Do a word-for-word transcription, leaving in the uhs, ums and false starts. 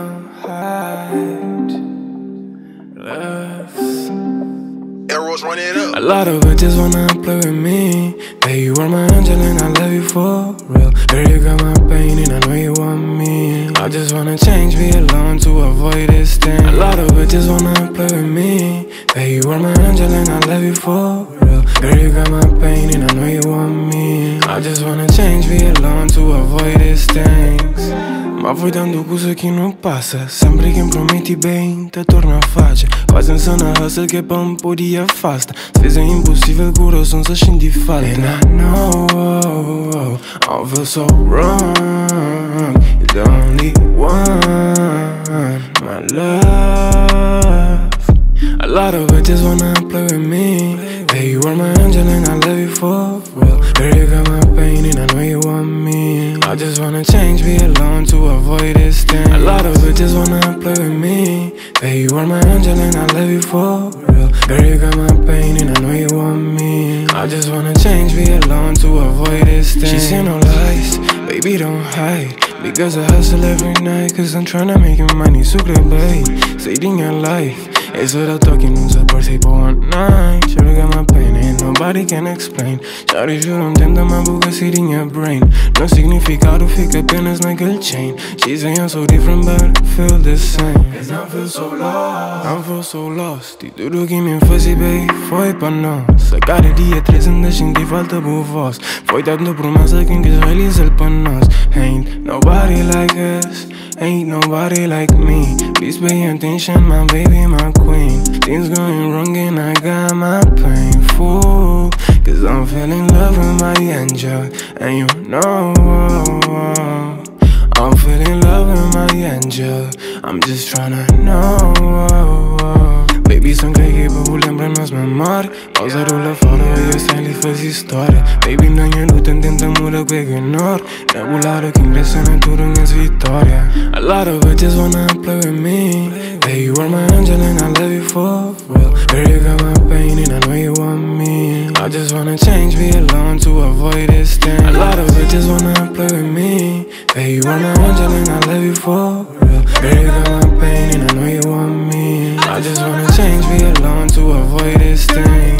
don't hide love. Up. A lot of bitches wanna play with me. That you are my angel and I love you for real. Girl, you got my pain and I know you want me. I just wanna change, be alone to avoid this thing. A lot of bitches wanna play with me. That you are my angel and I love you for real. Girl, you got my pain and I know you want me. I just wanna change, be alone to avoid these things. Ma voi dando gusto che non passa. Sempre che prometti bem, te torna fácil. Quase insana hustle che pão podi afasta. Às vezes é impossível, coração se enche de falta. And I know, oh, oh, I feel so wrong. You're the only one, my love. A lot of bitches wanna play with me. That you are my angel and I love you for real. Girl, you got my pain and I know you want me. I just wanna change, be alone to avoid this thing. A lot of bitches wanna play with me. That you are my angel and I love you for real. Girl, you got my pain and I know you want me. I just wanna change, be alone to avoid this thing. She said no lies, baby don't hide. Because I hustle every night, cause I'm tryna make you money. Sucre, babe, saving your life. It's without talking, who's a birthday for one night. Shawty got my pain, ain't nobody can explain. Shawty, you don't tempt my boogers eating your brain. No significado, fica apenas naquele chain. She say I'm so different, but I feel the same. Cause I feel so lost, I feel so lost. E tudo que me fazia bem foi pra nós. A cada dia três ainda senti falta por vós. Foi dando promessa quem quis realizar pra nós. Ain't nobody like us, ain't nobody like me. Please pay attention, my baby, my queen. Things going wrong and I got my pain full. Cause I'm feeling love with my angel. And you know I'm feeling love with my angel. I'm just tryna know. Baby, são caído, lembra-nos memória. Pausa, rula fora, eu sei lhe faz história. Baby, não é luta, tenta mudar que eu ignoro. Regular que ingressa na tua minhas vitória. A lot of bitches wanna play with me. That you are my angel and I love you for real. Girl, you got my pain and I know you want me. I just wanna change, be alone to avoid this thing. A lot of bitches wanna play with me. That you are my angel and I love you for real. Girl, you got my pain and I know you want me. I just wanna change, be alone to avoid this thing.